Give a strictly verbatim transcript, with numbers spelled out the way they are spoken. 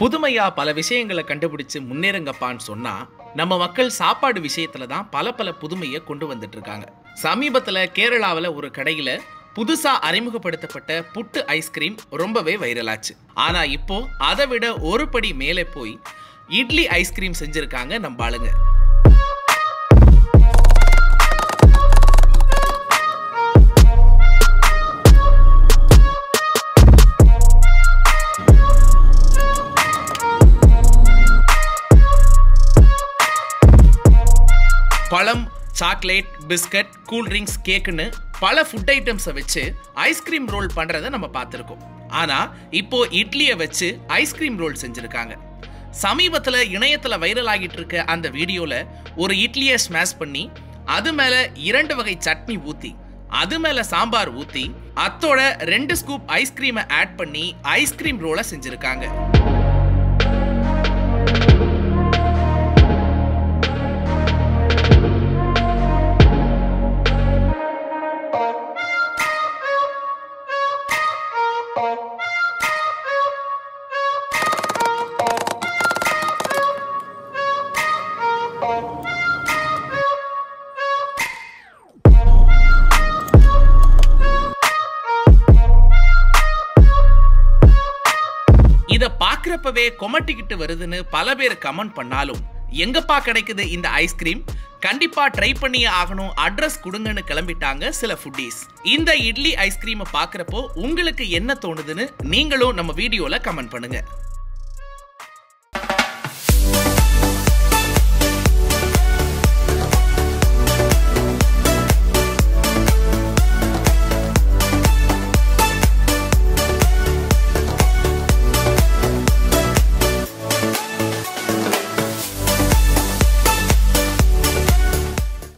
புதுமையா பல விஷயங்களை கண்டுபிடிச்சு முன்னேறுங்கப்பான்னு சொன்னா நம்ம மக்கள் சாப்பாடு விஷயத்துல தான் பல பல புதுமையை கொண்டு வந்துட்டு இருக்காங்க. சமீபத்துல கேரளாவில் ஒரு கடையில புதுசா அறிமுகப்படுத்தப்பட்ட புட்டு ஐஸ்கிரீம் ரொம்பவே வைரலாச்சு. ஆனா இப்போ அதை விட ஒரு படி மேலே போய் இட்லி ஐஸ்கிரீம் செஞ்சிருக்காங்க நம்ம ஆளுங்க. பழம், சாக்லேட், பிஸ்கட், கூல்ட்ரிங்க்ஸ், கேக்குன்னு பல ஃபுட் ஐட்டம்ஸை வச்சு ஐஸ்கிரீம் ரோல் பண்ணுறதை நம்ம பார்த்துருக்கோம். ஆனால் இப்போது இட்லியை வச்சு ஐஸ்கிரீம் ரோல் செஞ்சுருக்காங்க. சமீபத்தில் இணையத்தில் வைரல் ஆகிட்டு இருக்க அந்த வீடியோவில் ஒரு இட்லியை ஸ்மாஷ் பண்ணி அது மேலே இரண்டு வகை சட்னி ஊற்றி அது மேலே சாம்பார் ஊற்றி அத்தோட ரெண்டு ஸ்கூப் ஐஸ்கிரீமை ஆட் பண்ணி ஐஸ்கிரீம் ரோலை செஞ்சுருக்காங்க. இதை பார்க்குறப்பவே கொமட்டிக்கிட்டு வருதுன்னு பல பேர் கமெண்ட் பண்ணாலும் எங்கப்பா கிடைக்குது இந்த ஐஸ்கிரீம், கண்டிப்பாக ட்ரை பண்ணியே ஆகணும், அட்ரஸ் கொடுங்கன்னு கிளம்பிட்டாங்க சில ஃபுட்டீஸ். இந்த இட்லி ஐஸ்கிரீமை பார்க்குறப்போ உங்களுக்கு என்ன தோணுதுன்னு நீங்களும் நம்ம வீடியோவில் கமெண்ட் பண்ணுங்கள்.